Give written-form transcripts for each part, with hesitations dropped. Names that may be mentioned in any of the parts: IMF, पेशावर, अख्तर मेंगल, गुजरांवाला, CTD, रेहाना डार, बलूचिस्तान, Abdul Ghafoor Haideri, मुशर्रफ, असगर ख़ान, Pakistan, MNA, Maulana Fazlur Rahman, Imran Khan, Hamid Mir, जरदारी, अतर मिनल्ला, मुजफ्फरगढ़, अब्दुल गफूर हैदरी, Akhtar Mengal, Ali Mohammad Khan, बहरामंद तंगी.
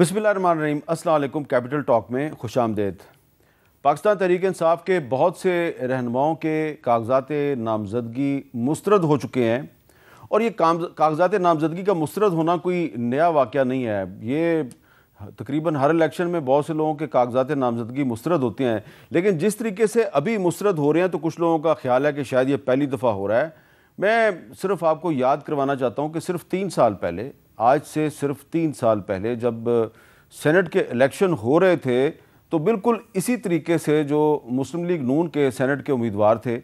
बिस्मिल्लाहिर्रहमानिर्रहीम, अस्सलाम वालेकुम। कैपिटल टॉक में खुशामदीद। पाकिस्तान तहरीक इंसाफ के बहुत से रहनुमाओं के कागजात नामजदगी मुस्तरद हो चुके हैं और ये कागजात नामजदगी का मुस्तरद होना कोई नया वाक़या नहीं है। ये तकरीबन हर इलेक्शन में बहुत से लोगों के कागजात नामजदगी मुस्तरद होते हैं, लेकिन जिस तरीके से अभी मुस्तरद हो रहे हैं तो कुछ लोगों का ख्याल है कि शायद ये पहली दफ़ा हो रहा है। मैं सिर्फ आपको याद करवाना चाहता हूँ कि सिर्फ 3 साल पहले, आज से सिर्फ 3 साल पहले जब सेनेट के इलेक्शन हो रहे थे तो बिल्कुल इसी तरीके से जो मुस्लिम लीग नून के सेनेट के उम्मीदवार थे,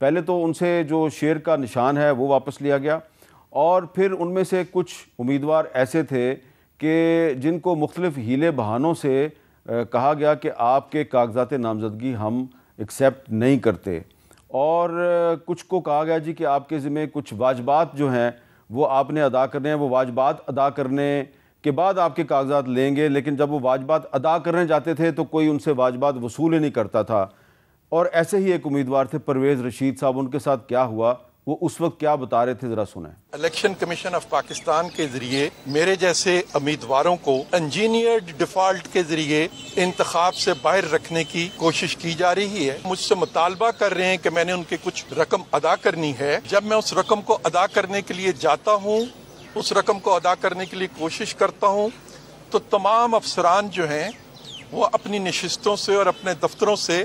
पहले तो उनसे जो शेर का निशान है वो वापस लिया गया और फिर उनमें से कुछ उम्मीदवार ऐसे थे कि जिनको मुख्तलिफ हीले बहानों से कहा गया कि आपके कागजात नामजदगी हम एक्सेप्ट नहीं करते, और कुछ को कहा गया जी कि आपके ज़िम्मे कुछ वाजबात जो हैं वो आपने अदा करने हैं, वो वाजबात अदा करने के बाद आपके कागजात लेंगे। लेकिन जब वो वाजबात अदा करने जाते थे तो कोई उनसे वाजबात वसूल ही नहीं करता था। और ऐसे ही एक उम्मीदवार थे परवेज़ रशीद साहब, उनके साथ क्या हुआ वो उस वक्त क्या बता रहे थे ज़रा सुनें। इलेक्शन कमीशन ऑफ पाकिस्तान के ज़रिए मेरे जैसे उम्मीदवारों को इंजीनियर्ड डिफ़ॉल्ट के ज़रिए इंतखाब से बाहर रखने की कोशिश की जा रही है। मुझसे मुतालबा कर रहे हैं कि मैंने उनके कुछ रकम अदा करनी है। जब मैं उस रकम को अदा करने के लिए जाता हूँ, उस रकम को अदा करने के लिए कोशिश करता हूँ तो तमाम अफसरान जो हैं वो अपनी नशिस्तों से और अपने दफ्तरों से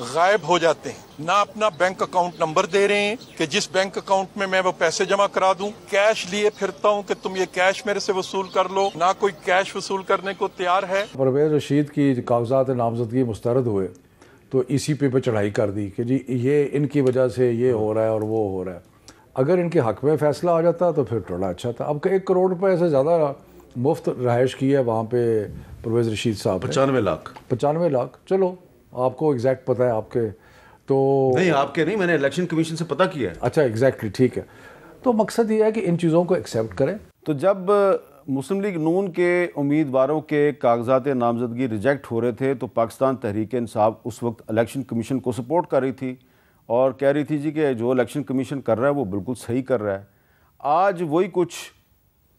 गायब हो जाते हैं। ना अपना बैंक अकाउंट नंबर दे रहे हैं कि जिस बैंक अकाउंट में मैं वो पैसे जमा करा दूं। कैश लिए फिरता हूं कि तुम ये कैश मेरे से वसूल कर लो, ना कोई कैश वसूल करने को तैयार है। परवेज़ रशीद की कागजात नामजदगी मुस्तरद हुए तो इसी पे चढ़ाई कर दी कि जी ये इनकी वजह से ये हो रहा है और वो हो रहा है। अगर इनके हक में फैसला आ जाता तो फिर थोड़ा अच्छा था। अब 1 करोड़ रुपये से ज़्यादा मुफ्त रहायश की है वहाँ पे परवेज़ रशीद साहब, 95 लाख। चलो आपको एग्जैक्ट पता है, आपके तो नहीं, आपके नहीं, मैंने इलेक्शन कमीशन से पता किया है। अच्छा, एग्जैक्टली, ठीक है। तो मकसद ये है कि इन चीज़ों को एक्सेप्ट करें। तो जब मुस्लिम लीग नून के उम्मीदवारों के कागजात नामजदगी रिजेक्ट हो रहे थे तो पाकिस्तान तहरीक इंसाफ उस वक्त इलेक्शन कमीशन को सपोर्ट कर रही थी और कह रही थी जी कि जो इलेक्शन कमीशन कर रहा है वो बिल्कुल सही कर रहा है। आज वही कुछ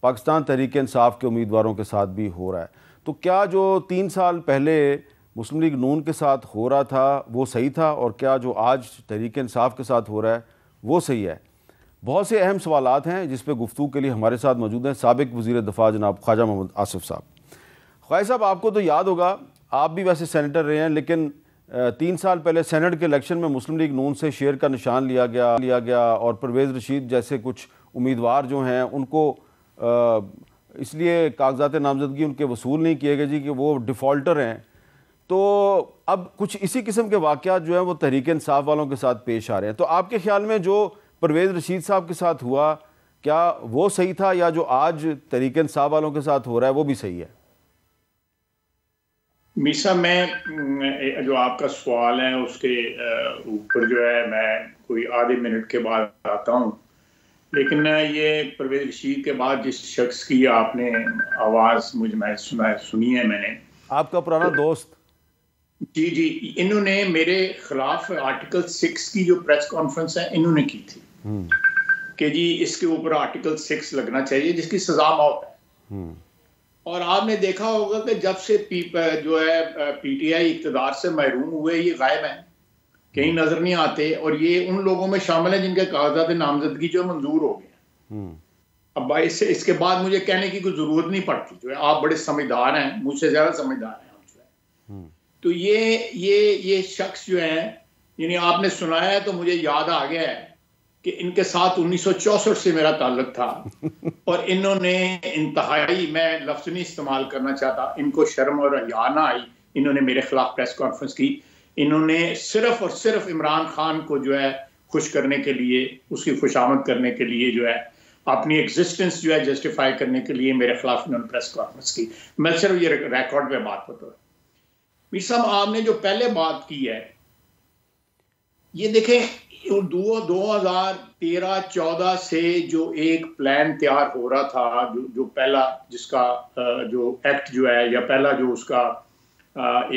पाकिस्तान तहरीक इंसाफ के उम्मीदवारों के साथ भी हो रहा है। तो क्या जो 3 साल पहले मुस्लिम लीग नून के साथ हो रहा था वो सही था, और क्या जो आज तहरीक इंसाफ के साथ हो रहा है वो सही है? बहुत से अहम सवालात हैं जिस पे गुफ्तगू के लिए हमारे साथ मौजूद हैं साबिक वज़ीर दफ़ा जनाब ख्वाजा मोहम्मद आसिफ साहब। ख्वाजा साहब, आपको तो याद होगा, आप भी वैसे सेनेटर रहे हैं, लेकिन 3 साल पहले सेनेट के इलेक्शन में मुस्लिम लीग नून से शेर का निशान लिया गया और परवेज़ रशीद जैसे कुछ उम्मीदवार जो हैं उनको इसलिए कागजात नामजदगी उनके वसूल नहीं किए गए जी कि वो डिफ़ॉल्टर हैं। तो अब कुछ इसी किस्म के वाक़यात जो है वो तहरीक इंसाफ वालों के साथ पेश आ रहे हैं। तो आपके ख्याल में जो परवेज़ रशीद साहब के साथ हुआ क्या वो सही था, या जो आज तहरीक इंसाफ वालों के साथ हो रहा है वो भी सही है? मीसा, मैं जो आपका सवाल है उसके ऊपर जो है मैं कोई आधे मिनट के बाद आता हूँ, लेकिन ये परवेज़ रशीद के बाद जिस शख्स की आपने आवाज़ मुझमें सुनी है, मैंने आपका पुराना दोस्त, जी, इन्होंने मेरे खिलाफ आर्टिकल 6 की जो प्रेस कॉन्फ्रेंस है इन्होंने की थी कि जी इसके ऊपर आर्टिकल 6 लगना चाहिए जिसकी सजा मौत है। और आपने देखा होगा कि जब से जो है पीटीआई इख्तदार से महरूम हुए ये गायब है, कहीं नजर नहीं आते, और ये उन लोगों में शामिल है जिनके कागजात नामजदगी जो मंजूर हो गया। अब इसके बाद मुझे कहने की कोई जरूरत नहीं पड़ती, जो है आप बड़े समझदार हैं, मुझसे ज्यादा समझदार हैं। तो ये शख्स जो है, यानी आपने सुनाया है तो मुझे याद आ गया है कि इनके साथ 1964 से मेरा ताल्लुक था और इन्होंने इंतहाई, मैं लफ्ज नहीं इस्तेमाल करना चाहता, इनको शर्म और हया ना आई, इन्होंने मेरे खिलाफ प्रेस कॉन्फ्रेंस की। इन्होंने सिर्फ और सिर्फ इमरान खान को जो है खुश करने के लिए, उसकी खुशामद करने के लिए, जो है अपनी एग्जिस्टेंस जो है जस्टिफाई करने के लिए मेरे खिलाफ इन्होंने प्रेस कॉन्फ्रेंस की। मैं सिर्फ ये रिकॉर्ड में बात होता है। मीर साहब, आपने जो पहले बात की है, ये देखें 2013-14 से जो एक प्लान तैयार हो रहा था, जो पहला जिसका जो एक्ट जो है या पहला जो उसका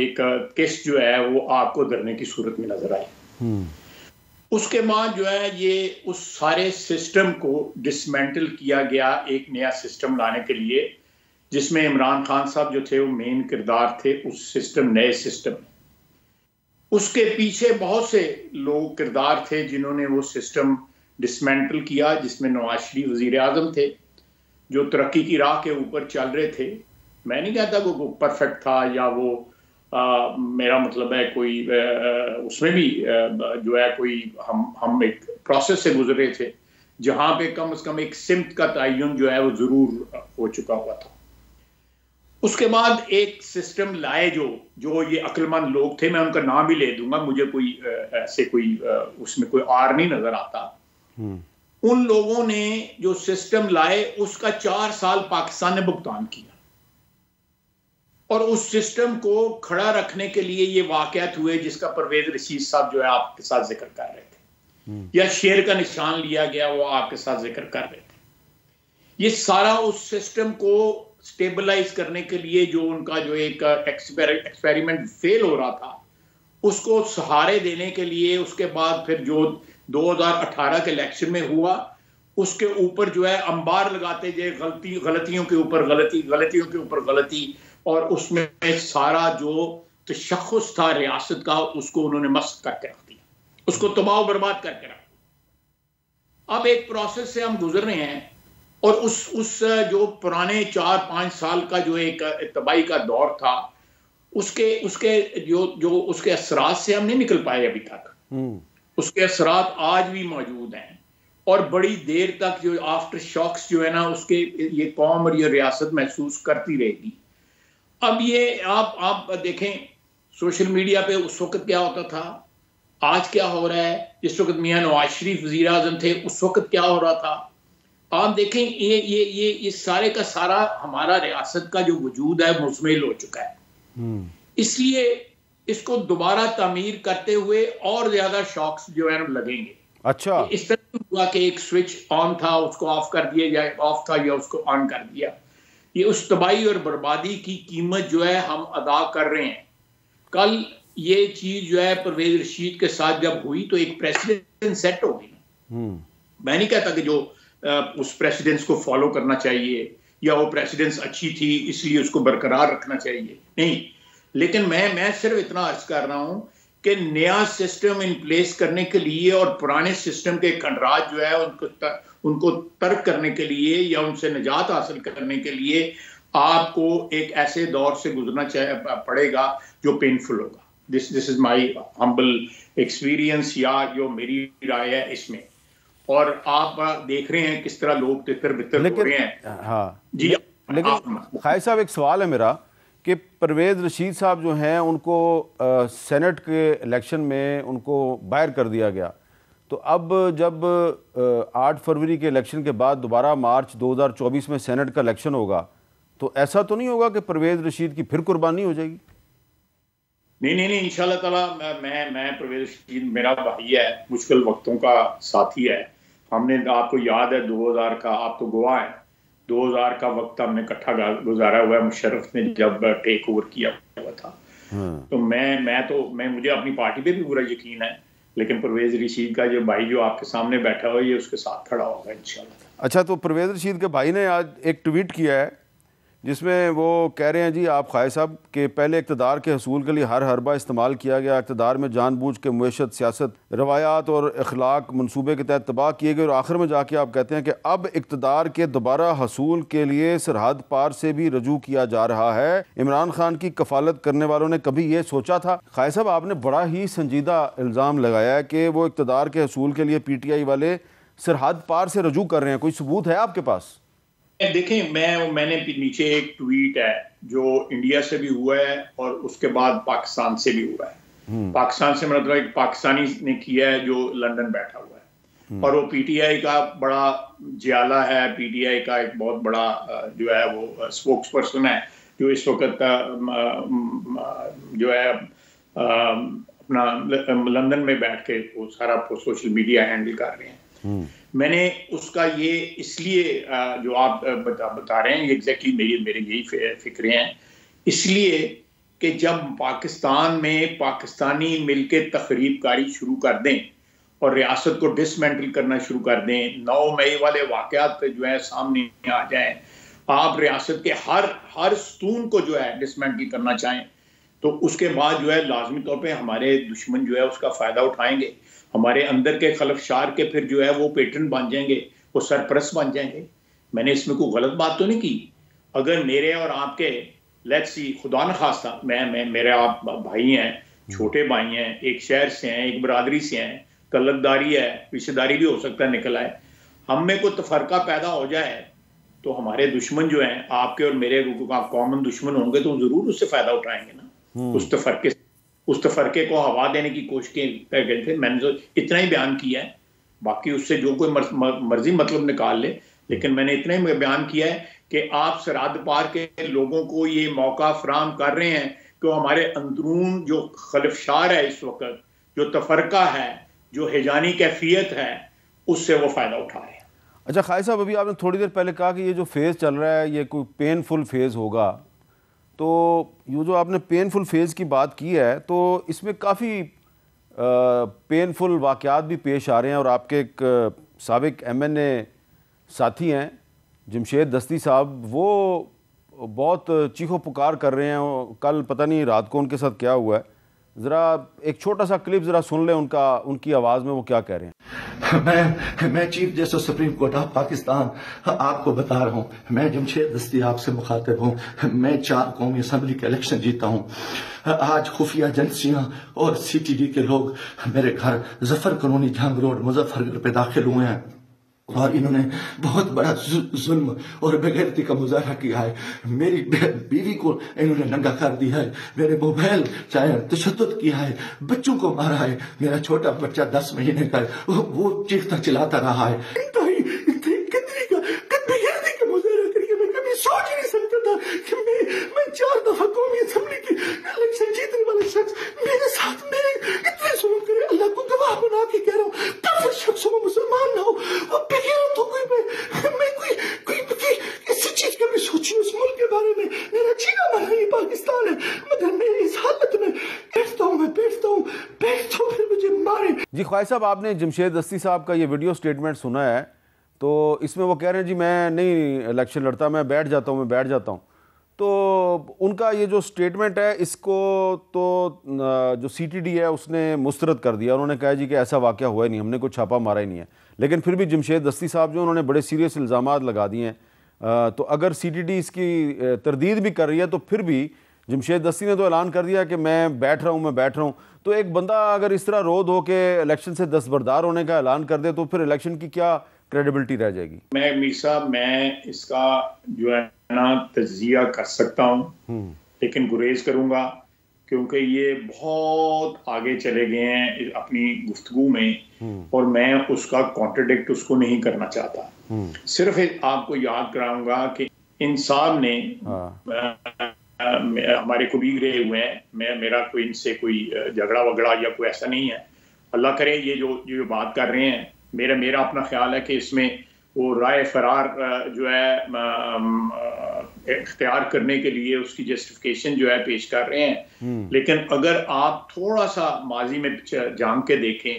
एक किस्त जो है वो आपको धरने की सूरत में नजर आई। उसके बाद जो है ये उस सारे सिस्टम को डिसमेंटल किया गया एक नया सिस्टम लाने के लिए जिसमें इमरान खान साहब जो थे वो मेन किरदार थे उस सिस्टम, नए सिस्टम। उसके पीछे बहुत से लोग किरदार थे जिन्होंने वो सिस्टम डिसमेंटल किया, जिसमें नवाज शरीफ वजीर आजम थे जो तरक्की की राह के ऊपर चल रहे थे। मैं नहीं कहता वो परफेक्ट था या वो मेरा मतलब है कोई उसमें भी जो है कोई हम एक प्रोसेस से गुजरे थे जहाँ पे कम से कम एक सिम्त का तयन जो है वो ज़रूर हो चुका हुआ था। उसके बाद एक सिस्टम लाए जो ये अक्लमंद लोग थे, मैं उनका नाम भी ले दूंगा, मुझे कोई ऐसे कोई उसमें कोई आर नहीं नज़र आता। उन लोगों ने जो सिस्टम लाए उसका 4 साल पाकिस्तान ने भुगतान किया और उस सिस्टम को खड़ा रखने के लिए ये वाकयात हुए जिसका परवेज रशीद साहब जो है आपके साथ जिक्र कर रहे थे, या शेर का निशान लिया गया वो आपके साथ जिक्र कर रहे थे। ये सारा उस सिस्टम को स्टेबलाइज करने के लिए जो उनका जो एक एक्सपेरिमेंट फेल हो रहा था उसको सहारे देने के लिए। उसके बाद फिर जो 2018 के इलेक्शन में हुआ उसके ऊपर जो है अंबार लगाते गए, गलतियों के ऊपर गलती, गलतियों के ऊपर गलती, और उसमें सारा जो तशख्खुस था रियासत का उसको उन्होंने मस्त करके रख दिया, उसको तबाह बर्बाद करके रख दिया। अब एक प्रोसेस से हम गुजर रहे हैं और उस जो पुराने 4-5 साल का जो एक तबाही का दौर था उसके उसके जो जो उसके असरात से हम नहीं निकल पाए अभी तक। उसके असरात आज भी मौजूद हैं और बड़ी देर तक जो आफ्टर शॉक्स जो है ना उसके ये कौम और ये रियासत महसूस करती रहेगी। अब ये आप देखें सोशल मीडिया पे उस वक्त क्या होता था, आज क्या हो रहा है, जिस वक्त मियाँ नवाज शरीफ वजीर आजम थे उस वक्त क्या हो रहा था। आप देखें ये सारे का सारा हमारा रियासत का जो वजूद है मुजमिल हो चुका है। इसलिए इसको दोबारा तामीर करते हुए और ज्यादा शॉक्स जो है लगेंगे। अच्छा, इस तरह हुआ कि एक स्विच ऑन था उसको ऑफ कर दिया जाए, ऑफ था या उसको ऑन कर दिया। ये उस तबाही और बर्बादी की कीमत जो है हम अदा कर रहे हैं। कल ये चीज जो है परवेज रशीद के साथ जब हुई तो एक प्रेसिडेंट सेट हो गई। मैं नहीं कहता कि जो उस प्रेसिडेंस को फॉलो करना चाहिए या वो प्रेसिडेंस अच्छी थी इसलिए उसको बरकरार रखना चाहिए, नहीं, लेकिन मैं सिर्फ इतना अर्ज कर रहा हूं कि नया सिस्टम इन प्लेस करने के लिए और पुराने सिस्टम के खंडराज जो है उनको तर्क करने के लिए या उनसे निजात हासिल करने के लिए आपको एक ऐसे दौर से गुजरना पड़ेगा जो पेनफुल होगा। This is my humble experience, या जो मेरी राय है इसमें। और आप देख रहे हैं किस तरह लोग तितर बितर हो रहे हैं। हाँ जी, लेकिन खाई साहब एक सवाल है मेरा कि परवेज़ रशीद साहब जो हैं उनको सेनेट के इलेक्शन में उनको बाहर कर दिया गया, तो अब जब 8 फरवरी के इलेक्शन के बाद दोबारा मार्च 2024 में सेनेट का इलेक्शन होगा तो ऐसा तो नहीं होगा कि परवेज़ रशीद की फिर कुर्बानी हो जाएगी? नहीं, इंशाल्लाह ताला मैं परवेज़ रशीद मेरा भाई है, मुश्किल वक्तों का साथी है। हमने आपको याद है 2000 का, आप तो गोवा है, 2000 का वक्त हमने इकट्ठा गुजारा हुआ है। मुशर्रफ ने जब टेक ओवर किया हुआ था तो मैं मुझे अपनी पार्टी पे भी पूरा यकीन है, लेकिन परवेज रशीद का जो भाई जो आपके सामने बैठा हुआ ये उसके साथ खड़ा होगा इंशाल्लाह। अच्छा, तो परवेज रशीद के भाई ने आज एक ट्वीट किया है जिसमें वो कह रहे हैं जी आप खाए साहब के पहले इक़्तदार के हसूल के लिए हर हरबा इस्तेमाल किया गया, इक़्तदार में जानबूझ के मुएशत, सियासत, रवायात और अखलाक मनसूबे के तहत तबाह किए गए और आखिर में जाके आप कहते हैं कि अब इक़्तदार के दोबारा हसूल के लिए सरहद पार से भी रजू किया जा रहा है। इमरान खान की कफालत करने वालों ने कभी ये सोचा था? खाए साहब आपने बड़ा ही संजीदा इल्ज़ाम लगाया है कि वो इक़्तदार के हसूल के लिए PTI वाले सरहद पार से रजू कर रहे हैं, कोई सबूत है आपके पास? देखें, मैंने नीचे एक ट्वीट है जो इंडिया से भी हुआ है और उसके बाद पाकिस्तान से भी हुआ है। पाकिस्तान से मतलब एक पाकिस्तानी ने किया है जो लंदन बैठा हुआ है और वो PTI का बड़ा जियाला है, PTI का एक बहुत बड़ा जो है वो स्पोक्स पर्सन है जो इस वक्त जो है अपना लंदन में बैठ के वो सारा सोशल मीडिया हैंडल कर रहे हैं। मैंने उसका ये इसलिए जो आप बता रहे हैं एग्जैक्टली मेरे यही फिक्रे हैं, इसलिए कि जब पाकिस्तान में पाकिस्तानी मिलके तखरीबकारी शुरू कर दें और रियासत को डिसमेंटल करना शुरू कर दें, 9 मई वाले वाक़यात जो है सामने आ जाएं आप रियासत के हर सून को जो है डिसमेंटल करना चाहें तो उसके बाद जो है लाजमी तौर पे हमारे दुश्मन जो है उसका फ़ायदा उठाएंगे, हमारे अंदर के खलफशार के फिर जो है वो पेटर्न बन जाएंगे, वो सरपरस्त बन जाएंगे। मैंने इसमें कोई गलत बात तो नहीं की। अगर मेरे और आपके लेट्स सी खुदा न खास्ता मैं मेरे आप भाई हैं, छोटे भाई हैं, एक शहर से हैं, एक बरदरी से हैं, तलकदारी है, रिश्तेदारी भी हो सकता है निकला है, हम में कोई तफरका पैदा हो जाए तो हमारे दुश्मन जो हैं आपके और मेरे कॉमन दुश्मन होंगे तो जरूर उससे फायदा उठाएंगे ना। उस तफरके को हवा देने की कोशिश गए थे। मैंने तो इतना ही बयान किया है, बाकी उससे जो कोई मर्जी मतलब निकाल ले, लेकिन मैंने इतना ही बयान किया है कि आप सरहद पार के लोगों को ये मौका फराहम कर रहे हैं कि हमारे अंदरून जो खलफशार है इस वक्त, जो तफरका है, जो हिजानी कैफियत है, उससे वो फ़ायदा उठा रहे हैं। अच्छा खाई साहब, अभी आपने थोड़ी देर पहले कहा कि ये जो फेज़ चल रहा है ये कोई पेनफुल फेज़ होगा, तो ये जो आपने पेनफुल फेज़ की बात की है तो इसमें काफ़ी पेनफुल वाक़यात भी पेश आ रहे हैं और आपके एक साबिक MNA साथी हैं जमशेद दस्ती साहब, वो बहुत चीखो पुकार कर रहे हैं। कल पता नहीं रात को उनके साथ क्या हुआ है, ज़रा एक छोटा सा क्लिप ज़रा सुन लें उनकी आवाज़ में वो क्या कह रहे हैं। मैं chief justice supreme court of Pakistan आपको बता रहा हूँ, मैं जमशेद दस्ती आपसे मुखातिब हूँ। मैं 4 कौमी असम्बली के इलेक्शन जीता हूँ। आज खुफिया एजेंसियाँ और CTD के लोग मेरे घर जफर कॉलोनी जंग रोड मुजफ्फरगढ़ पे दाखिल हुए हैं और इन्होंने बहुत बड़ा जुल्म और बेगैरती का मुजाहरा किया है। मेरी बीवी को इन्होंने नंगा कर दिया है, मेरे मोबाइल चाहे तशद्दुद किया है, बच्चों को मारा है। मेरा छोटा बच्चा 10 महीने का है, वो चीखता चिल्लाता रहा है। बेगैरती का मुजाहरा करके मैं कभी सोच ही नहीं सकता था कि मैं 4 दफा कौमी असेंबली की इलेक्शन जीतने वाला शख्स मेरे साथ में इतने जुल्म करे। अल्लाह को गवाह बना के कह रहा हूँ, शख्स में मुसलमान ना हो, तो कोई इसी चीज के भी सोची उस मुल्क के बारे में। मेरा जीना मरना ये पाकिस्तान है, मगर मैं इस हालत में बैठता हूँ फिर मुझे मारे। जी ख्वाजा साहब, आपने जमशेद दस्ती साहब का ये वीडियो स्टेटमेंट सुना है तो इसमें वो कह रहे हैं जी मैं नहीं इलेक्शन लड़ता, मैं बैठ जाता हूँ। तो उनका ये जो स्टेटमेंट है इसको तो जो CTD है उसने मुस्तरद कर दिया। उन्होंने कहा जी कि ऐसा वाक़या हुआ ही नहीं, हमने कोई छापा मारा ही नहीं है। लेकिन फिर भी जमशेद दस्ती साहब जो उन्होंने बड़े सीरियस इल्ज़ाम लगा दिए हैं, तो अगर CTD इसकी तरदीद भी कर रही है तो फिर भी जमशेद दस्ती ने तो ऐलान कर दिया कि मैं बैठ रहा हूँ। तो एक बंदा अगर इस तरह रो धो के इलेक्शन से दस्तबरदार होने का ऐलान कर दे तो फिर इलेक्शन की क्या क्रेडिबिलिटी रह जाएगी। मैं इसका जो है ना तजिया कर सकता हूं, लेकिन गुरेज करूंगा क्योंकि ये बहुत आगे चले गए हैं अपनी गुफ्तगू में और मैं उसका कॉन्ट्रडिक्ट उसको नहीं करना चाहता। सिर्फ आपको याद कराऊंगा कि इन साहब ने हमारे कबीर रहे हुए हैं। मेरा कोई इनसे कोई झगड़ा वगड़ा या कोई ऐसा नहीं है, अल्लाह करे। ये जो बात कर रहे हैं, मेरा अपना ख्याल है कि इसमें वो राय फरार जो है इख्तियार करने के लिए उसकी जस्टिफिकेशन जो है पेश कर रहे हैं, लेकिन अगर आप थोड़ा सा माजी में झांक के देखें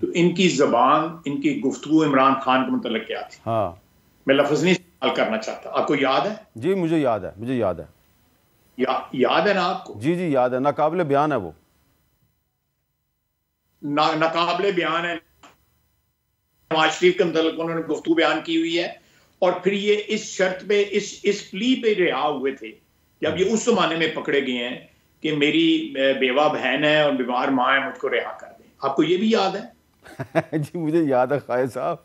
तो इनकी जबान, इनकी गुफ्तगू इमरान खान के मतलब क्या थी। हाँ। मैं लफ्ज नहीं इस्तेमाल करना चाहता। आपको याद है? जी मुझे याद है। याद है ना आपको? जी याद है। नाकाबिले बयान है वो, नाकाबिले बयान है। नवाज शरीफ के मतलब उन्होंने गुफ्तगू बयान की हुई है और फिर ये इस शर्त पे इस प्ली पे रिहा हुए थे जब ये उस जमाने में पकड़े गए हैं कि मेरी बेवा बहन है और बीमार माँ है, मुझको रिहा कर दें। आपको ये भी याद है? जी मुझे याद है खाए साहब,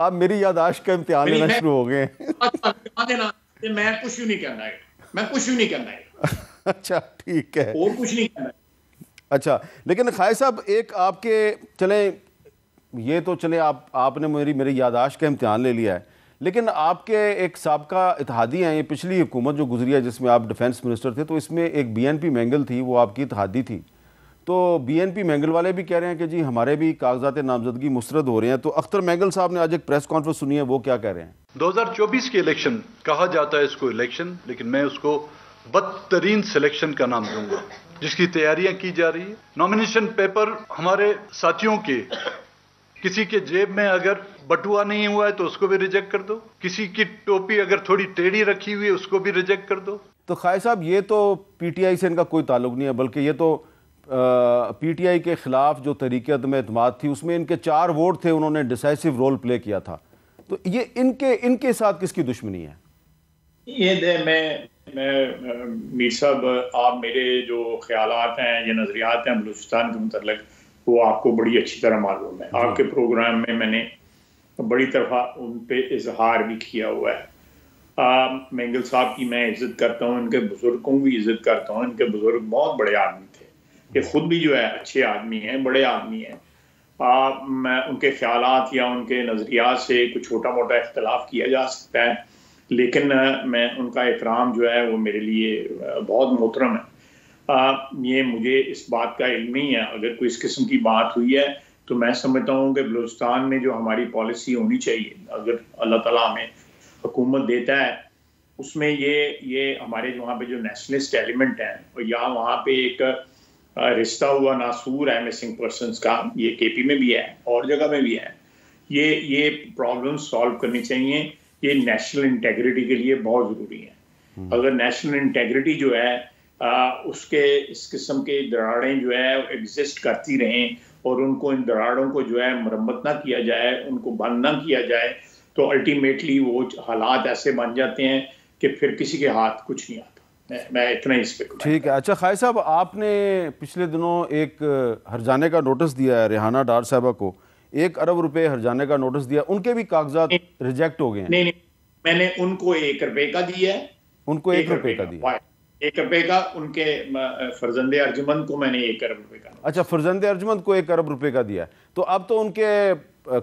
आप मेरी याददाश्त का इम्तिहान लेना शुरू हो गए। मैं कुछ नहीं करना है। अच्छा ठीक है, और कुछ नहीं करना है। अच्छा लेकिन खाए साहब एक आपके चले आपने मेरी याददाश्त का इम्तिहान ले लिया है, लेकिन आपके एक साबका इत्हादी हैं, ये पिछली हुकूमत जो गुजरी है जिसमें आप डिफेंस मिनिस्टर थे, तो इसमें एक BNP मैंगल थी, वो आपकी इत्हादी थी। तो BNP मैंगल वाले भी कह रहे हैं कि जी हमारे भी कागजात नामजदगी मुस्तरद हो रहे हैं। तो अख्तर मैंगल साहब ने आज एक प्रेस कॉन्फ्रेंस सुनी है, वो क्या कह रहे हैं। 2024 के इलेक्शन कहा जाता है इसको इलेक्शन, लेकिन मैं उसको बदतरीन सिलेक्शन का नाम दूंगा जिसकी तैयारियां की जा रही है। नॉमिनेशन पेपर हमारे साथियों के किसी के जेब में अगर बटुआ नहीं हुआ है तो उसको भी रिजेक्ट कर दो, किसी की टोपी अगर थोड़ी टेढ़ी रखी हुई है उसको भी रिजेक्ट कर दो। तो खाई साहब ये तो पीटीआई से इनका कोई ताल्लुक नहीं है, बल्कि ये तो पीटीआई के खिलाफ जो तरीक़त में इत्माद थी उसमें इनके 4 वोट थे, उन्होंने डिसाइसिव रोल प्ले किया था। तो ये इनके साथ किसकी दुश्मनी है? ये मीर साहब आप मेरे जो ख्यालात हैं या नज़रियात हैं बलूचिस्तान के मुतल्लिक़ वो आपको बड़ी अच्छी तरह मालूम है। आपके प्रोग्राम में मैंने बड़ी तरफा उन पर इजहार भी किया हुआ है। मेंगल साहब की मैं इज़्ज़त करता हूँ, इनके बुज़ुर्गों की इज़्ज़त करता हूँ, इनके बुज़ुर्ग बहुत बड़े आदमी थे, ये खुद भी जो है अच्छे आदमी हैं, बड़े आदमी हैं। मैं उनके ख्यालात या उनके नज़रियात से कुछ छोटा मोटा इख्तलाफ किया जा सकता है, लेकिन मैं उनका एहतराम जो है वो मेरे लिए बहुत मोहतरम है। ये मुझे इस बात का इल्म ही है, अगर कोई इस किस्म की बात हुई है तो मैं समझता हूँ कि बलूचिस्तान में जो हमारी पॉलिसी होनी चाहिए अगर अल्लाह ताला हमें हुकूमत देता है उसमें ये हमारे वहाँ पे जो नेशनलिस्ट एलिमेंट हैं और या वहाँ पे एक रिश्ता हुआ नासूर है मिसिंग पर्सनस का, ये केपी में भी है और जगह में भी है, ये प्रॉब्लम सॉल्व करनी चाहिए। ये नेशनल इंटेग्रिटी के लिए बहुत ज़रूरी है। अगर नेशनल इंटेग्रिटी जो है उसके इस किस्म के दरारें जो है एग्जिस्ट करती रहें और उनको इन दरारों को जो है मरम्मत ना किया जाए, उनको बंद ना किया जाए, तो अल्टीमेटली वो हालात ऐसे बन जाते हैं कि फिर किसी के हाथ कुछ नहीं आता। मैं इतना ही इस पे ठीक है। अच्छा खाई साहब, आपने पिछले दिनों एक हर्जाने का नोटिस दिया है, रेहाना डार साहबा को 1 अरब रुपए हर्जाने का नोटिस दिया, उनके भी कागजात रिजेक्ट हो गए हैं? नहीं, मैंने उनको 1 रुपए का दिया है, उनको 1 रुपए का दिया, 1 रुपए का, उनके फरजंदे अर्जुमंद को मैंने 1 अरब रुपए का। अच्छा, फरजंदे अर्जुमंद को 1 अरब रुपए का दिया, तो अब तो उनके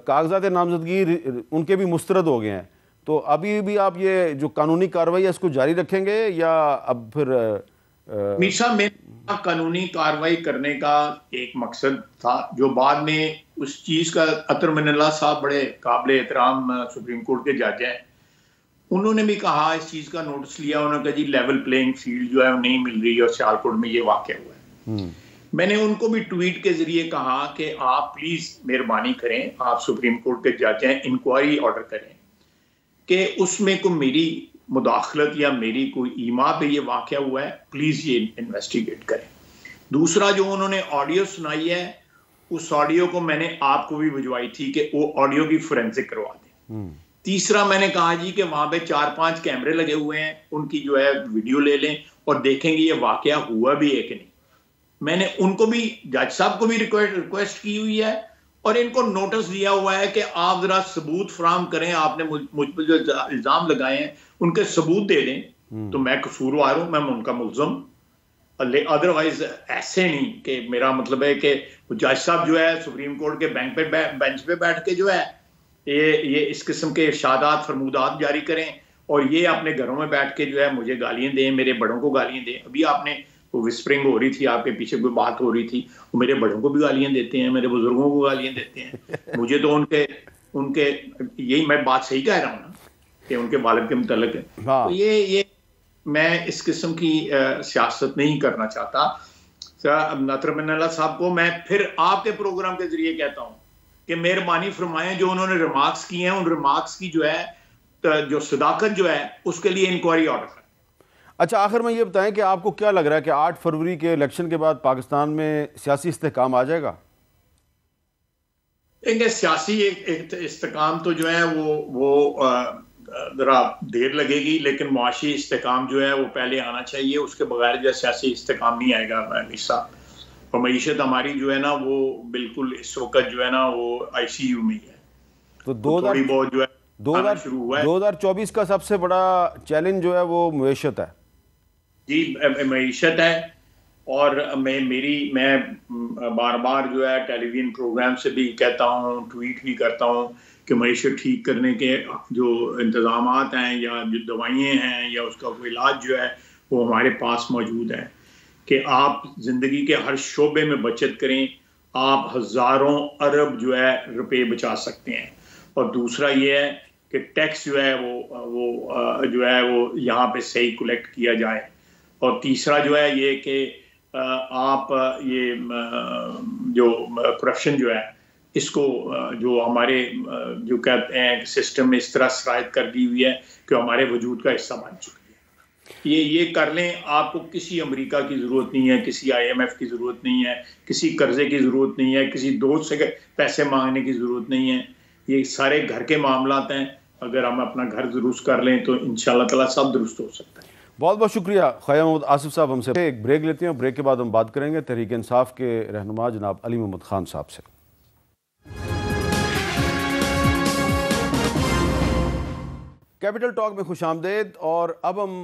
कागजात नामजदगी उनके भी मुस्तरद हो गए हैं, तो अभी भी आप ये जो कानूनी कार्रवाई है इसको जारी रखेंगे या अब फिर? मीशा में कानूनी कार्रवाई करने का एक मकसद था जो बाद में उस चीज़ का, अतर मिनल्ला साहब बड़े काबिल एहतराम सुप्रीम कोर्ट के जज हैं, उन्होंने भी कहा इस चीज़ का नोटिस लिया, उन्होंने कहा जी लेवल प्लेइंग फील्ड जो है वो नहीं मिल रही और सियालकोट में ये वाकया हुआ है। मैंने उनको भी ट्वीट के जरिए कहा कि आप प्लीज़ मेहरबानी करें, आप सुप्रीम कोर्ट के जज हैं, इंक्वायरी ऑर्डर करें कि उसमें को मेरी मुदाखलत या मेरी कोई ईमा पे ये वाकया हुआ है, प्लीज़ ये इन्वेस्टिगेट करें। दूसरा जो उन्होंने ऑडियो सुनाई है उस ऑडियो को मैंने आपको भी भिजवाई थी कि वो ऑडियो की फोरेंसिक करवा दें। तीसरा मैंने कहा जी कि वहाँ पे 4-5 कैमरे लगे हुए हैं, उनकी जो है वीडियो ले लें और देखेंगे ये वाकया हुआ भी है कि नहीं। मैंने उनको भी, जज साहब को भी रिक्वेस्ट की हुई है और इनको नोटिस दिया हुआ है कि आप ज़रा सबूत फराहम करें, आपने मुझ पर जो इल्ज़ाम लगाए हैं उनके सबूत दे दें तो मैं कसूरवार हूँ, मैं उनका मुलज़म, अदरवाइज ऐसे नहीं कि मेरा मतलब है कि जज साहब जो है सुप्रीम कोर्ट के बेंच पे बैठ के जो है ये इस किस्म के इरशादात फरमूदात जारी करें और ये अपने घरों में बैठ के जो है मुझे गालियाँ दें, मेरे बड़ों को गालियाँ दें। अभी आपने वो विस्परिंग हो रही थी, आपके पीछे कोई बात हो रही थी, वो मेरे बड़ों को भी गालियाँ देते हैं, मेरे बुजुर्गों को गालियाँ देते हैं, मुझे तो उनके यही मैं बात सही कह रहा हूँ ना कि उनके वालिद के मुतल्लिक़ है। तो ये मैं इस किस्म की सियासत नहीं करना चाहता। नतर मिनल्ला साहब को मैं फिर आपके प्रोग्राम के जरिए कहता हूँ कि मेहरबानी फरमाएं, जो उन्होंने रिमार्क्स किए हैं उन रिमार्क्स की जो है जो सदाकत जो है उसके लिए इंक्वायरी ऑर्डर करें। अच्छा, आखिर में ये बताएं कि आपको क्या लग रहा है कि 8 फरवरी के इलेक्शन के बाद पाकिस्तान में सियासी इस्तेहकाम आ जाएगा? देखिए, सियासी इस्तेहकाम तो जो है वो ज़रा देर लगेगी, लेकिन मुआशी इस्तेहकाम जो है वो पहले आना चाहिए, उसके बगैर जो सियासी इस्तेहकाम नहीं आएगा। निशा और मईशत हमारी जो है ना वो बिल्कुल इस वक्त जो है ना वो ICU में ही है। तो 2024 का सबसे बड़ा चैलेंज जो है वो मईशत है जी, मईशत है। और मैं बार बार जो है टेलीविजन प्रोग्राम से भी कहता हूँ, ट्वीट भी करता हूँ कि मईशत ठीक करने के जो इंतज़ाम हैं या जो दवाइयाँ हैं या उसका कोई इलाज जो है वो हमारे पास मौजूद है कि आप ज़िंदगी के हर शोबे में बचत करें, आप हज़ारों अरब जो है रुपए बचा सकते हैं। और दूसरा ये है कि टैक्स जो है वो जो है वो यहाँ पे सही कलेक्ट किया जाए। और तीसरा जो है ये कि आप ये जो करप्शन जो है इसको जो हमारे जो कहते हैं सिस्टम में इस तरह शराइत कर दी हुई है कि हमारे वजूद का हिस्सा बन चुकी है। ये कर लें, आपको किसी अमेरिका की ज़रूरत नहीं है, किसी IMF की ज़रूरत नहीं है, किसी कर्जे की ज़रूरत नहीं है, किसी दोस्त से पैसे मांगने की ज़रूरत नहीं है। ये सारे घर के मामलात हैं, अगर हम अपना घर दुरुस्त कर लें तो इंशाल्लाह ताला सब दुरुस्त हो सकता है। बहुत बहुत शुक्रिया ख्वाजा मोहम्मद आसिफ साहब। हमसे एक ब्रेक लेते हैं और ब्रेक के बाद हम बात करेंगे तहरीक इंसाफ के रहनुमा जनाब अली मोहम्मद खान साहब से। कैपिटल टॉक में खुश आमदेद। और अब हम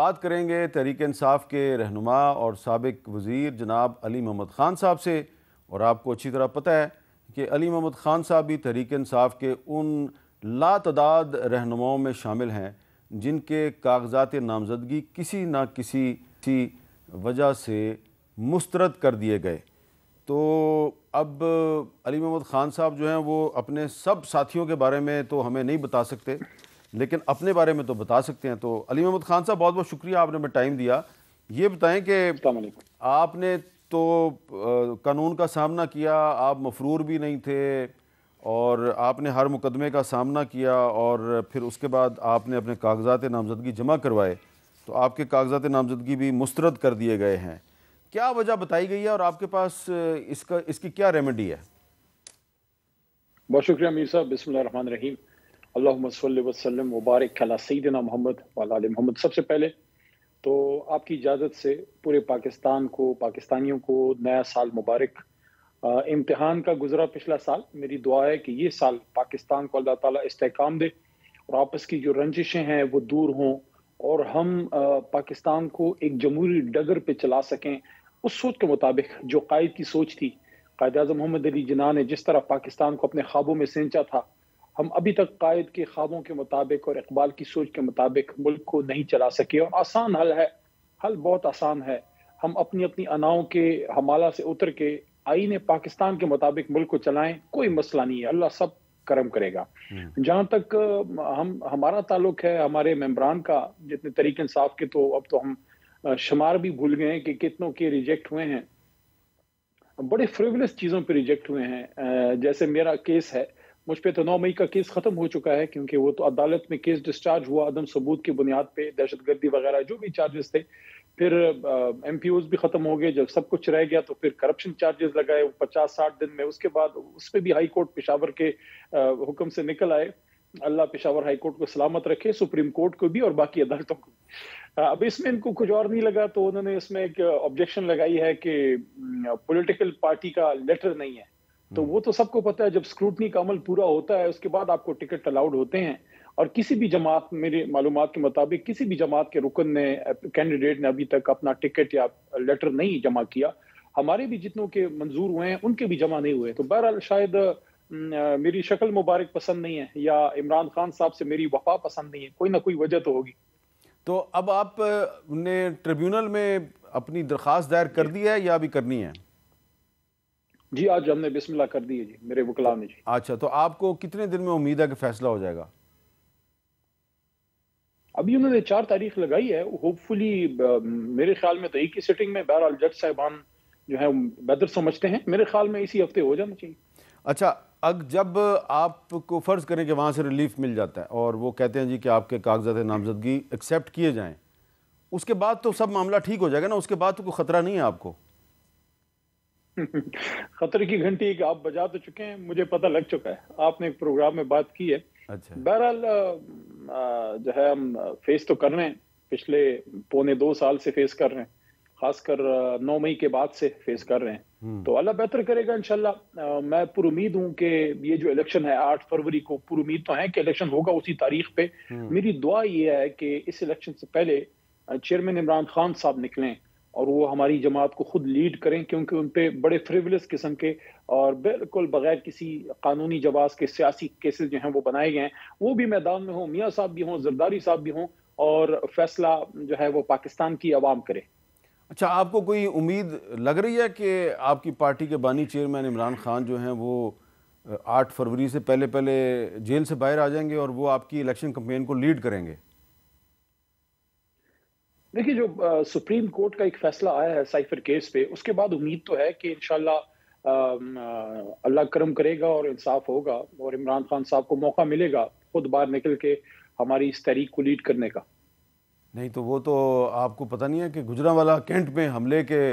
बात करेंगे तहरीक इंसाफ के रहनुमा और साबिक वज़ीर जनाब अली मोहम्मद खान साहब से। और आपको अच्छी तरह पता है कि अली मोहम्मद खान साहब भी तहरीक इंसाफ के उन लातदाद रहनुमाओं में शामिल हैं जिनके कागजात नामजदगी किसी ना किसी वजह से मुस्तरद कर दिए गए। तो अब अली मोहम्मद खान साहब जो हैं वो अपने सब साथियों के बारे में तो हमें नहीं बता सकते, लेकिन अपने बारे में तो बता सकते हैं। तो अली मोहम्मद खान साहब बहुत बहुत शुक्रिया, आपने हमें टाइम दिया। ये बताएं कि आपने तो कानून का सामना किया, आप मफरूर भी नहीं थे और आपने हर मुकदमे का सामना किया और फिर उसके बाद आपने अपने कागजात नामजदगी जमा करवाए, तो आपके कागजात नामजदगी भी मुस्तरद कर दिए गए हैं। क्या वजह बताई गई है और आपके पास इसकी क्या रेमेडी है? बहुत शुक्रिया मीर साहब। बिस्मिल्लाहिर्रहमानिर्रहीम, अल्लाहुम्मा सल्लि वसल्लम मुबारक अला सय्यिदिना मोहम्मद व अला आलि मोहम्मद। सबसे पहले तो आपकी इजाज़त से पूरे पाकिस्तान को, पाकिस्तानियों को नया साल मुबारक। इम्तिहान का गुजरा पिछला साल, मेरी दुआ है कि ये साल पाकिस्तान को अल्लाह ताला इस्तेकाम दे और आपस की जो रंजिशें हैं वो दूर हों और हम पाकिस्तान को एक जमहूरी डगर पे चला सकें उस सोच के मुताबिक जो कायद की सोच थी। कायद आज़म मोहम्मद अली जिन्ना ने जिस तरह पाकिस्तान को अपने ख्वाबों में सींचा था, हम अभी तक कायद के ख्वाबों के मुताबिक और इकबाल की सोच के मुताबिक मुल्क को नहीं चला सके। और आसान हल है, हल बहुत आसान है, हम अपनी अपनी अनाओं के हमाला से उतर के आईने पाकिस्तान के मुताबिक मुल्क को चलाएं, कोई मसला नहीं है, अल्लाह सब करम करेगा। जहाँ तक हमारा ताल्लुक है, हमारे मेम्बरान का जितने तहरीक इंसाफ के, तो अब तो हम शुमार भी भूल गए हैं कि कितनों के रिजेक्ट हुए हैं, बड़े फ्रिवलस चीज़ों पे रिजेक्ट हुए हैं। जैसे मेरा केस है, मुझ पर तो 9 मई का केस ख़त्म हो चुका है क्योंकि वो तो अदालत में केस डिस्चार्ज हुआ अदम सबूत की बुनियाद पर, दहशतगर्दी वगैरह जो भी चार्जेस थे। फिर MPOs भी ख़त्म हो गए, जब सब कुछ रह गया तो फिर करप्शन चार्जेस लगाए 50-60 दिन में। उसके बाद उस पर भी हाई कोर्ट पेशावर के हुक्म से निकल आए, अल्लाह पेशावर हाई कोर्ट को सलामत रखे, सुप्रीम कोर्ट को भी और बाकी अदालतों को। अब इसमें इनको कुछ और नहीं लगा तो उन्होंने इसमें एक ऑब्जेक्शन लगाई है कि पॉलिटिकल पार्टी का लेटर नहीं है। तो वो तो सबको पता है, जब स्क्रूटनी का अमल पूरा होता है उसके बाद आपको टिकट अलाउड होते हैं। और किसी भी जमात, मेरे मालूमात के मुताबिक किसी भी जमात के रुकन ने, कैंडिडेट ने अभी तक अपना टिकट या लेटर नहीं जमा किया। हमारे भी जितनों के मंजूर हुए हैं उनके भी जमा नहीं हुए। तो बहरहाल शायद मेरी शक्ल मुबारक पसंद नहीं है या इमरान खान साहब से मेरी वफा पसंद नहीं है, कोई ना कोई वजह तो होगी। तो अब आप ने ट्रिब्यूनल में अपनी दरख्वास्त दायर कर दी है या अभी करनी है? जी आज हमने बिस्मिल्लाह कर दी है जी, मेरे वकला ने जी। अच्छा, तो आपको कितने दिन में उम्मीद है कि फैसला हो जाएगा? अभी उन्होंने 4 तारीख लगाई है, होपफुली मेरे ख्याल में तो एक ही सिटिंग में। बहरहाल जज साहिबान जो है बेहतर समझते हैं, मेरे ख्याल में इसी हफ्ते हो जाना चाहिए। अच्छा, अब जब आपको फ़र्ज़ करें कि वहाँ से रिलीफ मिल जाता है और वो कहते हैं जी कि आपके कागजात नामजदगी एक्सेप्ट किए जाएँ, उसके बाद तो सब मामला ठीक हो जाएगा ना? उसके बाद तो कोई ख़तरा नहीं है आपको? खतरे की घंटी आप बजा तो चुके हैं, मुझे पता लग चुका है, आपने एक प्रोग्राम में बात की है। अच्छा। बहरहाल जो है हम फेस तो कर रहे हैं, पिछले पौने 2 साल से फेस कर रहे हैं, खासकर 9 मई के बाद से फेस कर रहे हैं। तो अल्लाह बेहतर करेगा इंशाल्लाह। मैं पुरुमीद हूँ कि ये जो इलेक्शन है 8 फरवरी को, पुरुमीद तो है कि इलेक्शन होगा उसी तारीख पे। मेरी दुआ ये है कि इस इलेक्शन से पहले चेयरमैन इमरान खान साहब निकलें और वो हमारी जमात को खुद लीड करें, क्योंकि उन पे बड़े फ्रिवलस किस्म के और बिल्कुल बगैर किसी कानूनी जवाब के सियासी केसेस जो हैं वो बनाए गए हैं। वो भी मैदान में हों, मियाँ साहब भी हों, जरदारी साहब भी हों, और फैसला जो है वो पाकिस्तान की आवाम करे। अच्छा, आपको कोई उम्मीद लग रही है कि आपकी पार्टी के बानी चेयरमैन इमरान खान जो हैं वो 8 फरवरी से पहले पहले जेल से बाहर आ जाएंगे और वो आपकी इलेक्शन कम्पेन को लीड करेंगे? देखिए, जो सुप्रीम कोर्ट का एक फैसला आया है साइफर केस पे, उसके बाद उम्मीद तो है कि इंशाल्लाह अल्लाह करम करेगा और इंसाफ होगा और इमरान खान साहब को मौका मिलेगा खुद बाहर निकल के हमारी इस तहरीक को लीड करने का। नहीं तो वो तो आपको पता नहीं है कि गुजरांवाला कैंट में हमले के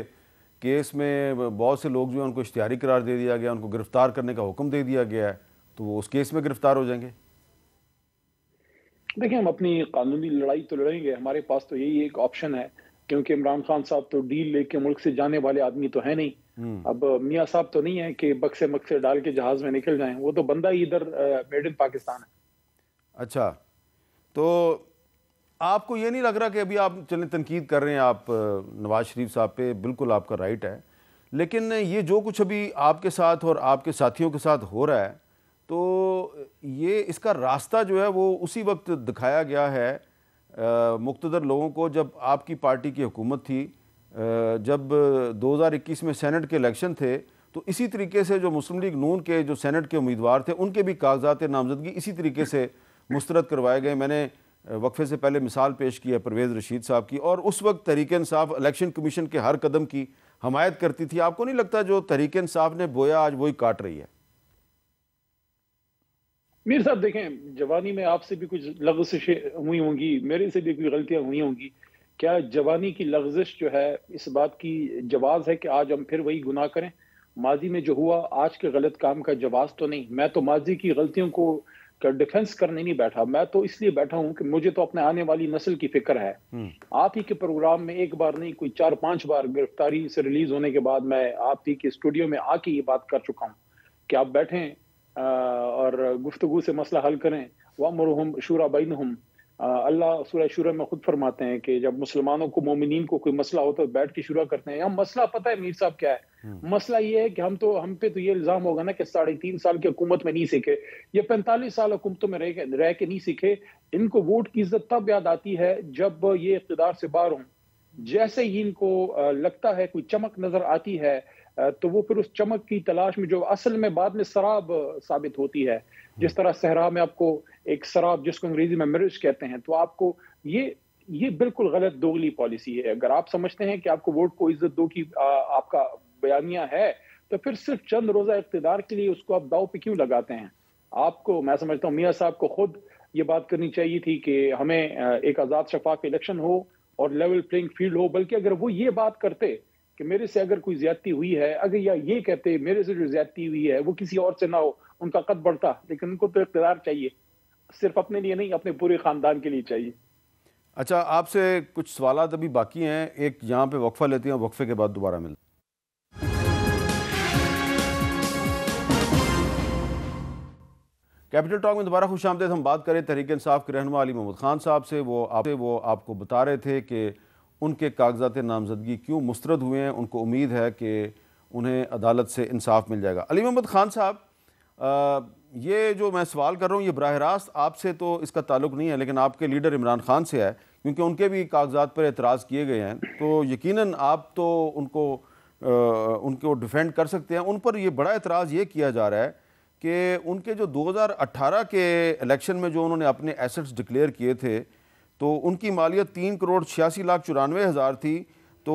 केस में बहुत से लोग जो है उनको इश्तिहारी करार दे दिया गया, उनको गिरफ्तार करने का हुक्म दे दिया गया है, तो वो उस केस में गिरफ्तार हो जाएंगे। देखिए, हम अपनी कानूनी लड़ाई तो लड़ेंगे, हमारे पास तो यही एक ऑप्शन है, क्योंकि इमरान खान साहब तो डील लेके मुल्क से जाने वाले आदमी तो है नहीं। अब मियाँ साहब तो नहीं है कि बक्से मक्से डाल के जहाज में निकल जाएं, वो तो बंदा ही इधर मेड इन पाकिस्तान है। अच्छा, तो आपको ये नहीं लग रहा कि अभी आप चलें तनकीद कर रहे हैं आप नवाज शरीफ साहब पे, बिल्कुल आपका राइट है, लेकिन ये जो कुछ अभी आपके साथ और आपके साथियों के साथ हो रहा है, तो ये इसका रास्ता जो है वो उसी वक्त दिखाया गया है मुक्तदर लोगों को जब आपकी पार्टी की हुकूमत थी, जब 2021 में सेनेट के इलेक्शन थे, तो इसी तरीके से जो मुस्लिम लीग नून के जो सेनेट के उम्मीदवार थे उनके भी कागजात नामजदगी इसी तरीके से मुस्तरद करवाए गए। मैंने वक्फे से पहले मिसाल पेश की है परवेज़ रशीद साहब की, और उस वक्त तहरीक इंसाफ इलेक्शन कमीशन के हर कदम की हमायत करती थी। आपको नहीं लगता जो तहरीक इंसाफ ने बोया आज वही काट रही है? मीर साहब देखें, जवानी में आपसे भी कुछ लग़ज़िश हुई होंगी, मेरे से भी कुछ गलतियां हुई होंगी। क्या जवानी की लग़ज़िश जो है इस बात की जवाज़ है कि आज हम फिर वही गुनाह करें? माजी में जो हुआ आज के गलत काम का जवाज़ तो नहीं। मैं तो माजी की गलतियों को डिफेंस करने नहीं बैठा, मैं तो इसलिए बैठा हूँ कि मुझे तो अपने आने वाली नस्ल की फिक्र है। आप ही के प्रोग्राम में एक बार नहीं, कोई 4-5 बार गिरफ्तारी से रिलीज होने के बाद मैं आप ही के स्टूडियो में आके ये बात कर चुका हूँ कि आप बैठें और गुफ्तगू से मसला हल करें। वमरहुम शूरा बैनहुम, अल्लाह सूरह शूरा में खुद फरमाते हैं कि जब मुसलमानों को, मोमिनीन को कोई मसला हो तो बैठ के शूरा करते हैं। हम मसला पता है मीर साहब क्या है? मसला ये है कि हम पे तो ये इल्ज़ाम होगा ना कि 3.5 साल की हुकूमत में नहीं सीखे, ये 45 साल हुकूमतों में रह के नहीं सीखे। इनको वोट की इज्जत तब याद आती है जब ये इक़्तिदार से बाहर हों। जैसे ही इनको लगता है कोई चमक नजर आती है तो वो फिर उस चमक की तलाश में, जो असल में बाद में शराब साबित होती है, जिस तरह सहरा में आपको एक शराब जिसको अंग्रेजी में मिर्च कहते हैं, तो आपको ये बिल्कुल गलत दोगली पॉलिसी है। अगर आप समझते हैं कि आपको वोट को इज्जत दो की आपका बयानिया है, तो फिर सिर्फ चंद रोजा इख्तिदार के लिए उसको आप दाव पे क्यों लगाते हैं? आपको, मैं समझता हूँ मियाँ साहब को खुद ये बात करनी चाहिए थी कि हमें एक आज़ाद शफाफ इलेक्शन हो और लेवल प्लेइंग फील्ड हो। बल्कि अगर वो ये बात करते कि मेरे से अगर कोई ज्यादती हुई है, अगर या ये कहते मेरे से जो ज्यादती हुई है वो किसी और से ना हो, उनका कद बढ़ता। लेकिन उनको तो इक़्तिदार चाहिए, सिर्फ अपने लिए नहीं, अपने पूरे ख़ानदान के लिए चाहिए। अच्छा, आपसे कुछ सवाल अभी बाकी हैं, एक यहाँ पे वक्फा लेते हैं, वक्फे के बाद दोबारा मिलते हैं। कैपिटल टॉक में दोबारा खुश आमदीद। हम बात करें तहरीक इंसाफ के रहनुमा अली मोहम्मद खान साहब से, वो आपको बता रहे थे कि उनके कागजात नामजदगी क्यों मुस्तरद हुए हैं, उनको उम्मीद है कि उन्हें अदालत से इंसाफ मिल जाएगा। अली मोहम्मद खान साहब, ये जो मैं सवाल कर रहा हूँ ये बराह रास्त आपसे तो इसका ताल्लुक नहीं है, लेकिन आपके लीडर इमरान खान से है, क्योंकि उनके भी कागजात पर एतराज़ किए गए हैं, तो यकीनन आप तो उनको डिफेंड कर सकते हैं। उन पर ये बड़ा एतराज़ ये किया जा रहा है कि उनके जो 2018 के इलेक्शन में जो उन्होंने अपने एसेट्स डिक्लेयर किए थे, तो उनकी मालियत 3,86,94,000 थी, तो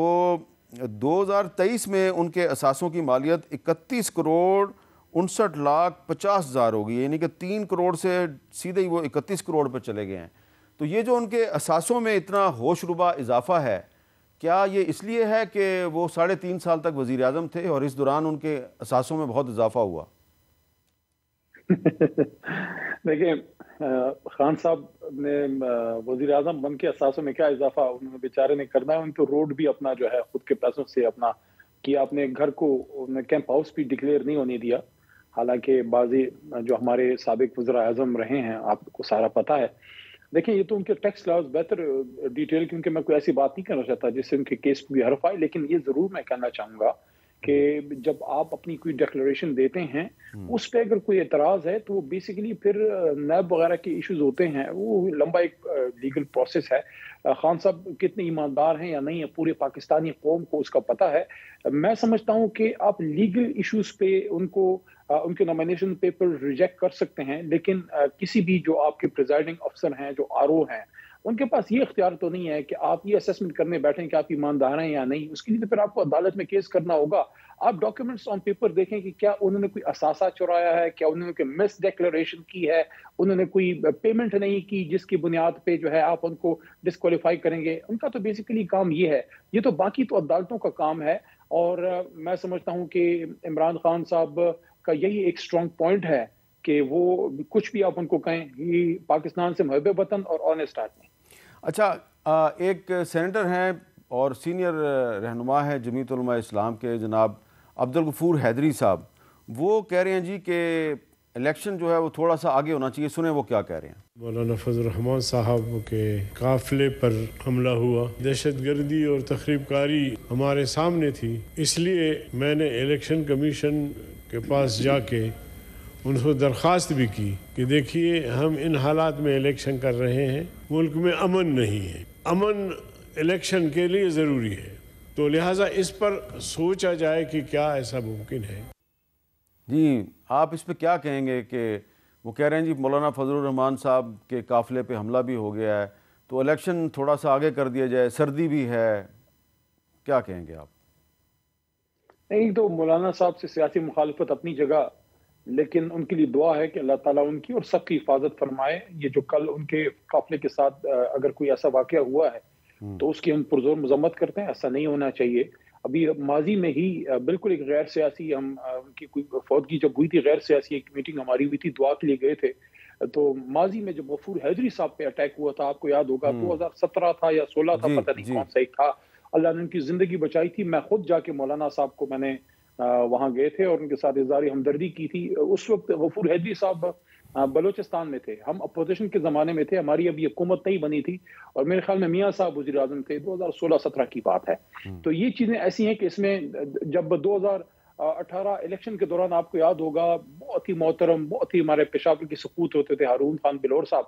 2023 में उनके असासों की मालियत 31,59,50,000 हो गई, यानी कि 3 करोड़ से सीधे ही वो 31 करोड़ पर चले गए हैं। तो ये जो उनके असासों में इतना होशरुबा इजाफा है, क्या ये इसलिए है कि वो 3.5 साल तक वज़ीर आज़म थे और इस दौरान उनके असासों में बहुत इजाफा हुआ? देखिए, खान साहब ने वज़ीर आज़म बन के असासों में क्या इजाफा उन्होंने बेचारे ने करना है, उनको रोड भी अपना जो है खुद के पैसों से अपना किया, अपने घर को उन्होंने कैंप हाउस भी डिक्लेयर नहीं होने दिया। हालांकि बाजी जो हमारे साबिक वज़ीर आज़म रहे हैं आपको सारा पता है। देखिए, ये तो उनके टैक्स लॉज बेहतर डिटेल, क्योंकि मैं कोई ऐसी बात नहीं करना चाहता जिससे उनके केस में भी हर्फ आए, लेकिन ये ज़रूर मैं कहना चाहूँगा कि जब आप अपनी कोई डिक्लेरेशन देते हैं उस पर अगर कोई एतराज़ है तो बेसिकली फिर नैब वगैरह के इश्यूज होते हैं, वो लंबा एक लीगल प्रोसेस है। खान साहब कितने ईमानदार हैं या नहीं है पूरे पाकिस्तानी कौम को उसका पता है। मैं समझता हूँ कि आप लीगल इश्यूज पे उनके नॉमिनेशन पेपर रिजेक्ट कर सकते हैं, लेकिन किसी भी जो आपके प्रिजाइडिंग अफसर हैं, जो आर ओ हैं, उनके पास ये इख्तियार तो नहीं है कि आप ये असेसमेंट करने बैठें कि आप ईमानदार हैं या नहीं। उसके लिए तो फिर आपको अदालत में केस करना होगा। आप डॉक्यूमेंट्स ऑन पेपर देखें कि क्या उन्होंने कोई असासा चुराया है, क्या उन्होंने कोई मिस डिक्लेरेशन की है, उन्होंने कोई पेमेंट नहीं की जिसकी बुनियाद पे जो है आप उनको डिस्क्वालीफाई करेंगे। उनका तो बेसिकली काम ये है, ये तो बाकी तो अदालतों का काम है। और मैं समझता हूँ कि इमरान खान साहब का यही एक स्ट्रॉन्ग पॉइंट है कि वो कुछ भी आप उनको कहें, ये पाकिस्तान से महबूब वतन और ऑनेस्ट आदमी। अच्छा, एक सेनेटर हैं और सीनियर रहनुमा है जमीयत उलमा इस्लाम के जनाब अब्दुल गफूर हैदरी साहब, वो कह रहे हैं जी कि इलेक्शन जो है वो थोड़ा सा आगे होना चाहिए। सुने वो क्या कह रहे हैं। मौलाना फजल रहमान साहब के काफिले पर हमला हुआ, दहशतगर्दी और तखरीबकारी हमारे सामने थी, इसलिए मैंने इलेक्शन कमीशन के पास जाके उनको दरख्वास्त भी की कि देखिए हम इन हालात में इलेक्शन कर रहे हैं, मुल्क में अमन नहीं है, अमन इलेक्शन के लिए ज़रूरी है, तो लिहाजा इस पर सोचा जाए कि क्या ऐसा मुमकिन है। जी आप इस पर क्या कहेंगे कि वो कह रहे हैं जी मौलाना फजलुर रहमान साहब के काफ़िले पे हमला भी हो गया है तो इलेक्शन थोड़ा सा आगे कर दिया जाए, सर्दी भी है, क्या कहेंगे आप। नहीं तो मौलाना साहब से सियासी मुखालफत अपनी जगह, लेकिन उनके लिए दुआ है कि अल्लाह ताला उनकी और सबकी हिफाजत फरमाए। ये जो कल उनके काफिले के साथ अगर कोई ऐसा वाक़या हुआ है तो उसकी हम पुरजोर मजम्मत करते हैं, ऐसा नहीं होना चाहिए। अभी माजी में ही बिल्कुल एक गैर सियासी, हम उनकी कोई फौतगी जब हुई थी, गैर सियासी एक मीटिंग हमारी हुई थी, दुआ के लिए गए थे, तो माजी में जब गफूर हैदरी साहब पे अटैक हुआ था, आपको याद होगा 2017 था या 16 था, पता नहीं कौन सा एक था, अल्लाह ने उनकी जिंदगी बचाई थी। मैं खुद जाके मौलाना साहब को मैंने वहाँ गए थे और उनके साथ इजहार हमदर्दी की थी। उस वक्त गफूर हैदरी साहब बलूचिस्तान में थे, हम अपोजिशन के ज़माने में थे, हमारी अभी हुकूमत नहीं बनी थी और मेरे ख्याल में मियाँ साहब वज़ीर आज़म थे, 2016-17 की बात है। तो ये चीज़ें ऐसी हैं कि इसमें जब 2018 इलेक्शन के दौरान आपको याद होगा बहुत ही मोहतरम, बहुत ही हमारे पेशावर के सकूत होते थे हारून खान बिलोर साहब,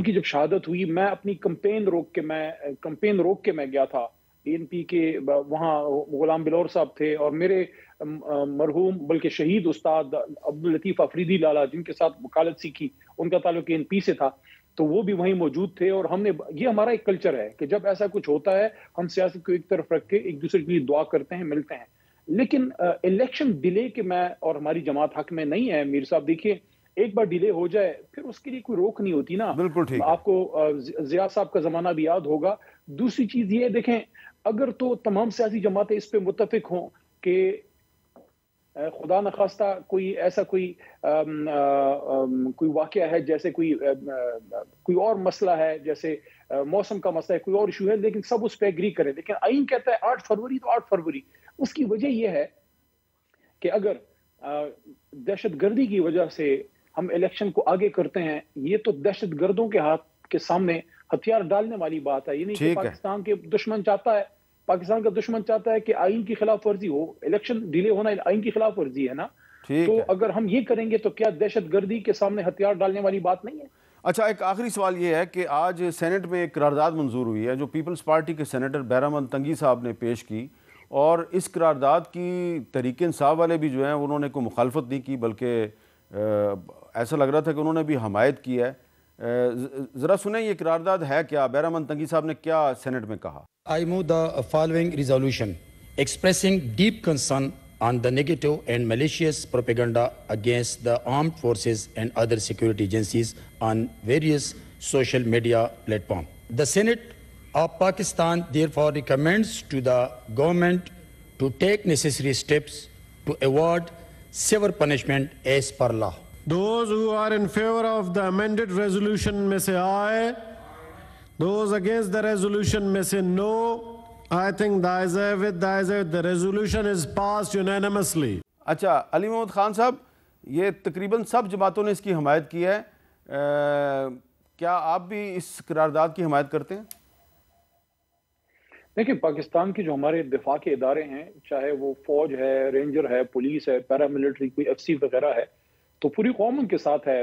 उनकी जब शहादत हुई मैं अपनी कंपेन रोक के मैं गया था BNP के, वहाँ गुलाम बिलोर साहब थे और मेरे मरहूम बल्कि शहीद उस्ताद अब्दुल लतीफ़ अफरीदी लाला जिनके साथ वकालत सीखी, उनका ताल्लुक BNP से था, तो वो भी वहीं मौजूद थे। और हमने, ये हमारा एक कल्चर है कि जब ऐसा कुछ होता है हम सियासत को एक तरफ रख के एक दूसरे के लिए दुआ करते हैं, मिलते हैं। लेकिन इलेक्शन डिले के मैं और हमारी जमात हक में नहीं है। मीर साहब देखिए, एक बार डिले हो जाए फिर उसके लिए कोई रोक नहीं होती ना। बिल्कुल ठीक। आपको जिया साहब का ज़माना भी याद होगा। दूसरी चीज़ ये देखें, अगर तो तमाम सियासी जमातें इस पर मुत्तफिक हों कि खुदा न खास्ता कोई ऐसा कोई वाक़या है, जैसे कोई और मसला है, जैसे मौसम का मसला है, कोई और इशू है, लेकिन सब उस पर एग्री करें। लेकिन आइन कहता है 8 फरवरी तो 8 फरवरी। उसकी वजह यह है कि अगर दहशतगर्दी की वजह से हम इलेक्शन को आगे करते हैं, ये तो दहशतगर्दों के हाथ के सामने हथियार डालने वाली बात है। ये नहीं कि पाकिस्तान का दुश्मन चाहता है कि आइन की खिलाफ वर्जी हो, इलेक्शन डिले होना आइन की खिलाफ वर्जी है ना। तो अगर हम ये करेंगे तो क्या दहशतगर्दी के सामने हथियार डालने वाली बात नहीं है। अच्छा, एक आखिरी सवाल ये है कि आज सेनेट में एक करारदाद मंजूर हुई है जो पीपल्स पार्टी के सेनेटर बहरामंद तंगी साहब ने पेश की, और इस करारदाद की तहरीक इंसाफ वाले भी जो हैं उन्होंने कोई मुखालफत नहीं की, बल्कि ऐसा लग रहा था कि उन्होंने भी हमायत की है। ज़रा सुने ये करारदाद है क्या, बहरामंद तंगी साहब ने क्या सेनेट में कहा। I move the following resolution expressing deep concern on the negative and malicious propaganda against the armed forces and other security agencies on various social media platform. The senate of Pakistan therefore recommends to the government to take necessary steps to award severe punishment as per law. Those who are in favor of the amended resolution may say aye. Those against the resolution may say no. I think the ayes have it. The resolution is passed unanimously. अच्छा, अली मोहम्मद खान साहब, ये तकरीबन सब जमातों ने इसकी हमायत की है, क्या आप भी इस करारदाद की हमायत करते हैं। देखिए, पाकिस्तान के जो हमारे दिफा के इदारे हैं, चाहे वो फौज है, रेंजर है, पुलिस है, पैरामिलिट्री कोई FC वगैरह है, तो पूरी कौम उनके साथ है,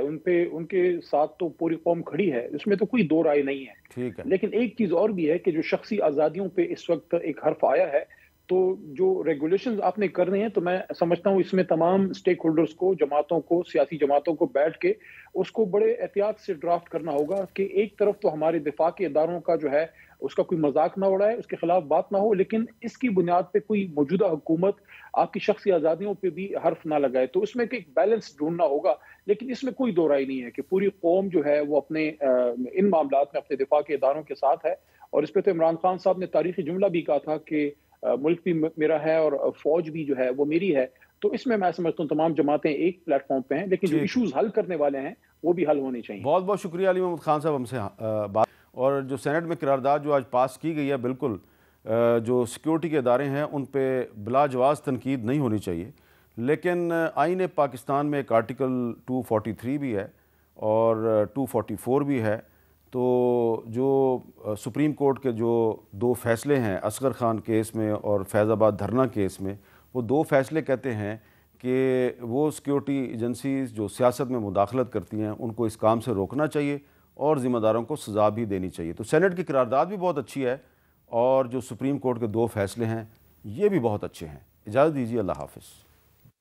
उनके साथ तो पूरी कौम खड़ी है, इसमें तो कोई दो राय नहीं है। ठीक है। लेकिन एक चीज़ और भी है कि जो शख्सी आज़ादियों पे इस वक्त एक हर्फ आया है, तो जो रेगुलेशंस आपने कर रहे हैं, तो मैं समझता हूँ इसमें तमाम स्टेक होल्डर्स को, जमातों को, सियासी जमातों को बैठ के उसको बड़े एहतियात से ड्राफ्ट करना होगा कि एक तरफ तो हमारे दिफा के इदारों का जो है उसका कोई मजाक ना उड़ाए, उसके खिलाफ बात ना हो, लेकिन इसकी बुनियाद पे कोई मौजूदा हुकूमत आपकी शख्सी आज़ादियों पे भी हर्फ ना लगाए। तो उसमें एक बैलेंस ढूंढना होगा, लेकिन इसमें कोई दो राय नहीं है कि पूरी कौम जो है वो अपने इन मामलात में अपने दिफा के इदारों के साथ है। और इस पर तो इमरान खान साहब ने तारीखी जुमला भी कहा था कि मुल्क भी मेरा है और फौज भी जो है वो मेरी है। तो इसमें मैं समझता हूँ तमाम जमातें एक प्लेटफॉर्म पे हैं, लेकिन जो इश्यूज हल करने वाले हैं वो भी हल होने चाहिए। बहुत बहुत शुक्रिया अली मोहम्मद खान साहब हमसे बात। और जो सेनेट में करारदाद जो आज पास की गई है, बिल्कुल जो सिक्योरिटी के अदारे हैं उन पर बिलाजवाज़ तनकीद नहीं होनी चाहिए, लेकिन आइन पाकिस्तान में एक आर्टिकल 243 भी है और 244 भी है। तो जो सुप्रीम कोर्ट के जो दो फ़ैसले हैं, असगर ख़ान केस में और फैज़ाबाद धरना केस में, वो दो फ़ैसले कहते हैं कि वो सिक्योरिटी एजेंसीज़ जो सियासत में मुदाखलत करती हैं उनको इस काम से रोकना चाहिए और ज़िम्मेदारों को सज़ा भी देनी चाहिए। तो सेनेट की करारदाद भी बहुत अच्छी है और जो सुप्रीम कोर्ट के दो फ़ैसले हैं ये भी बहुत अच्छे हैं। इजाज़त दीजिए, अल्लाह हाफ़िज़।